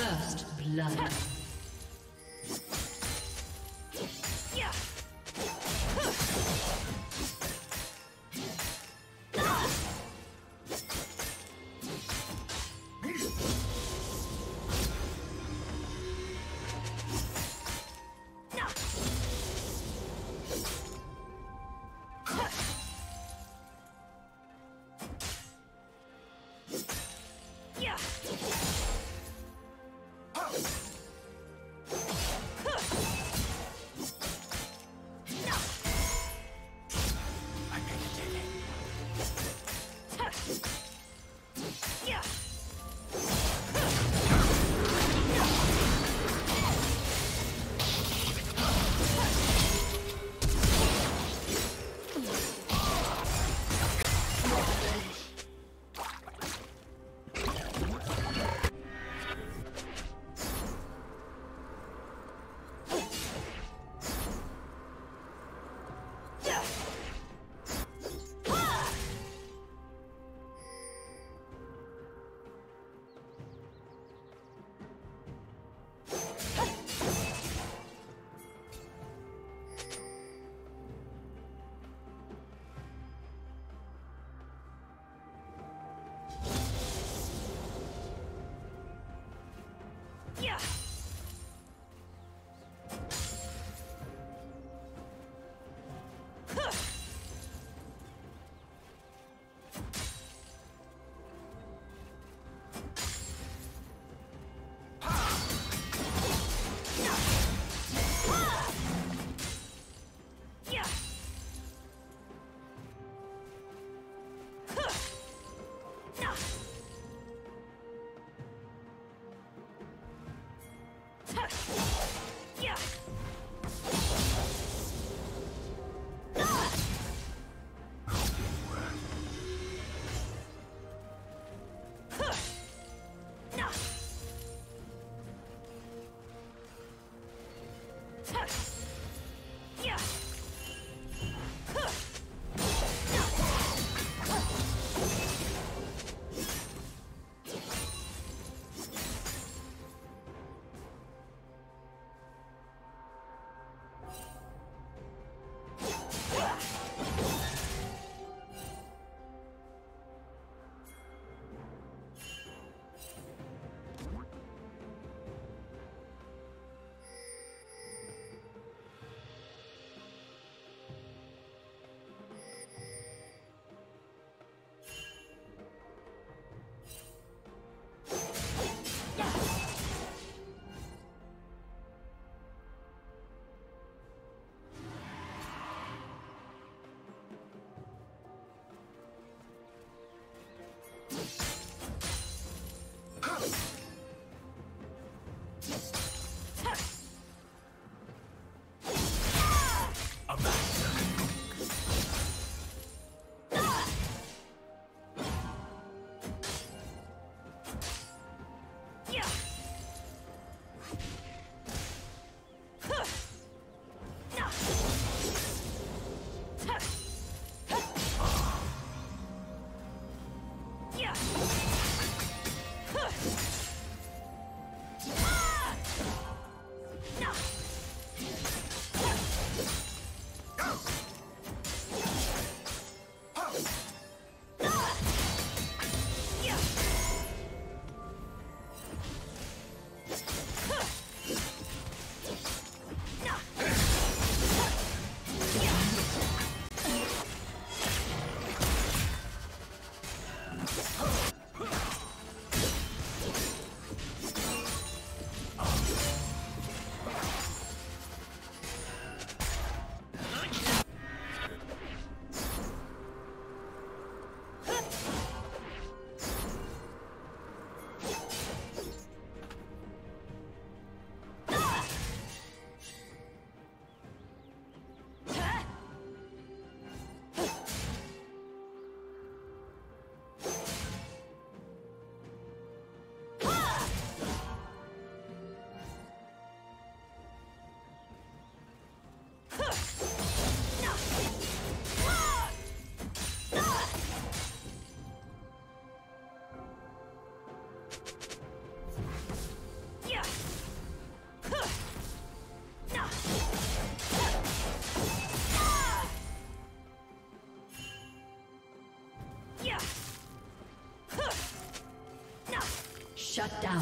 First blood. Yeah. Shut down.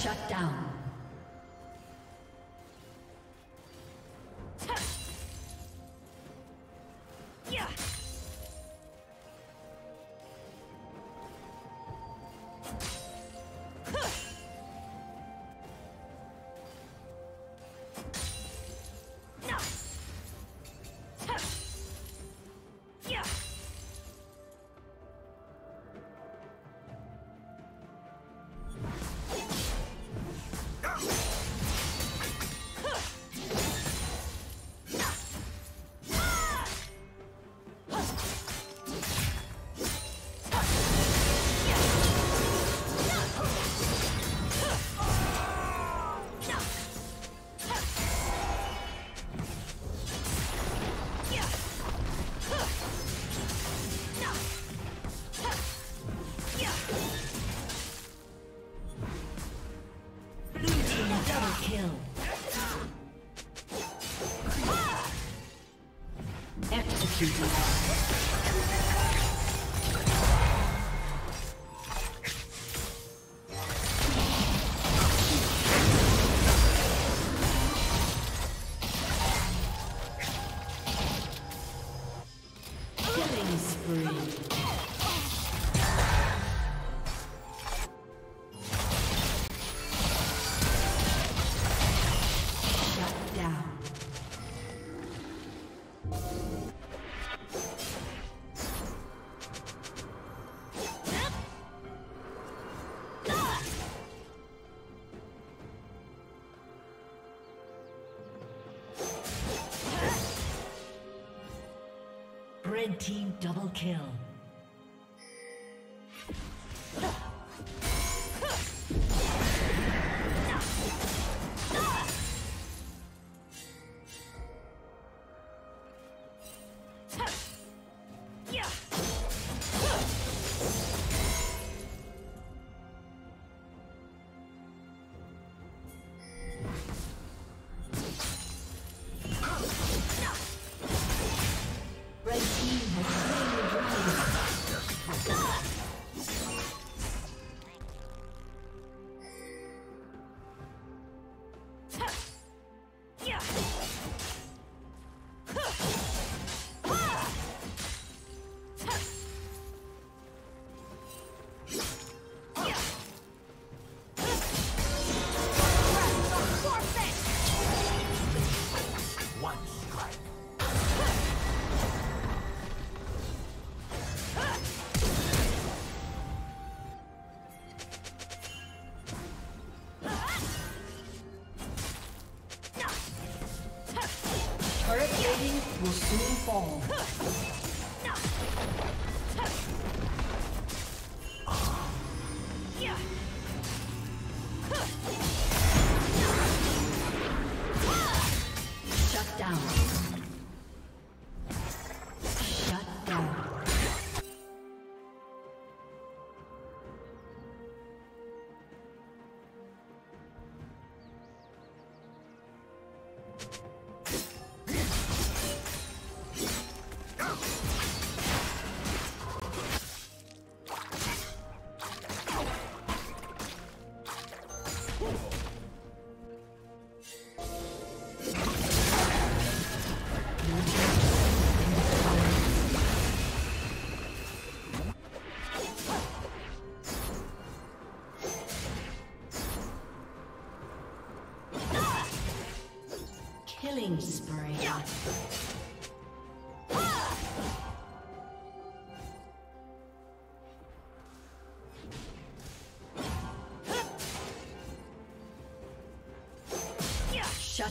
Shut down. Shut down. Red team double kill. Killing spree. Yeah. Shut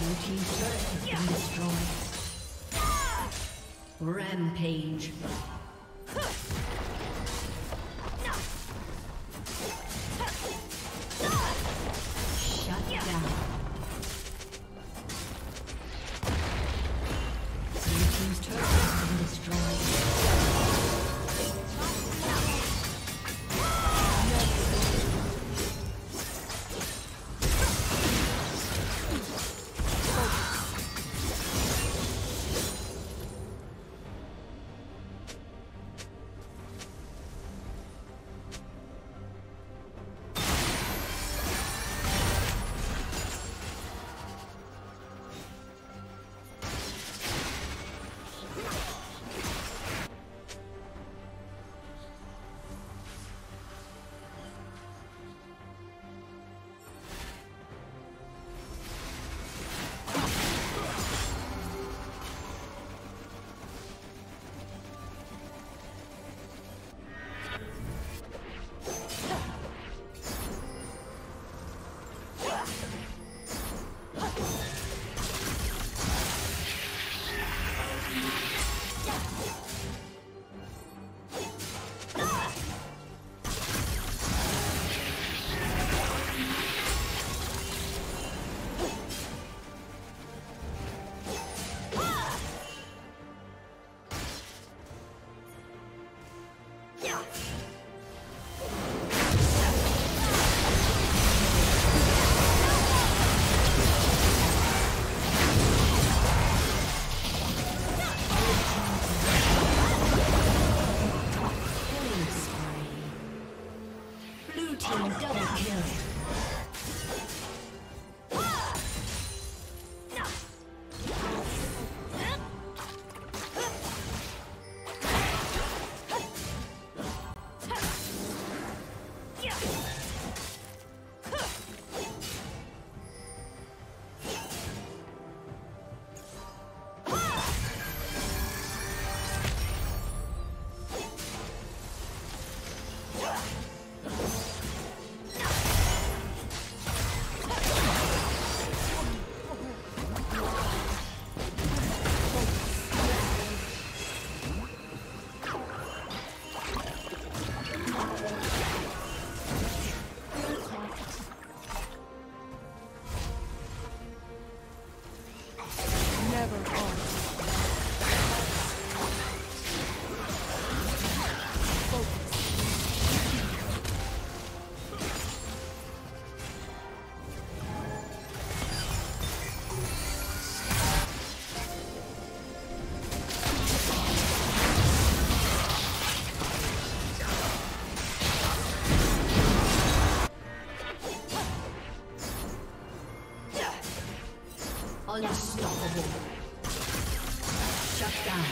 Blue team's turret has been destroyed. Rampage. Unstoppable. Shut down.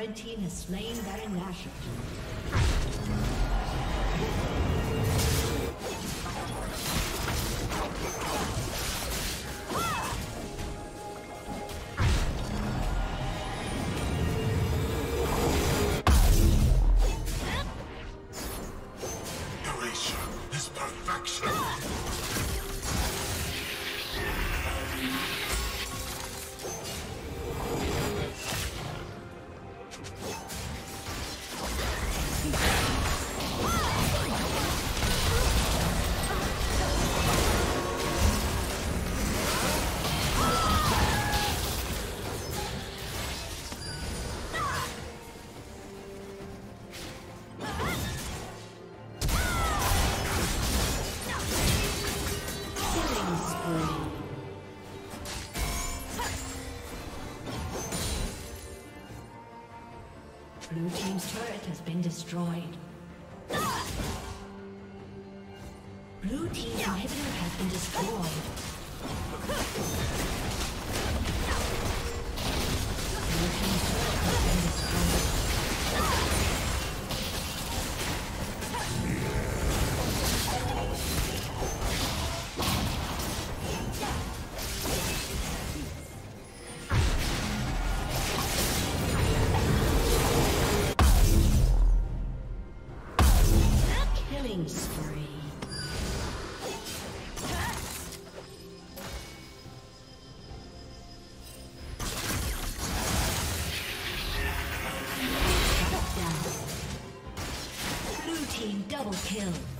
The team has slain Baron Nashor. Blue team's turret has been destroyed. Blue team's inhibitor has been destroyed. Blue team's turret has been destroyed. Double kill.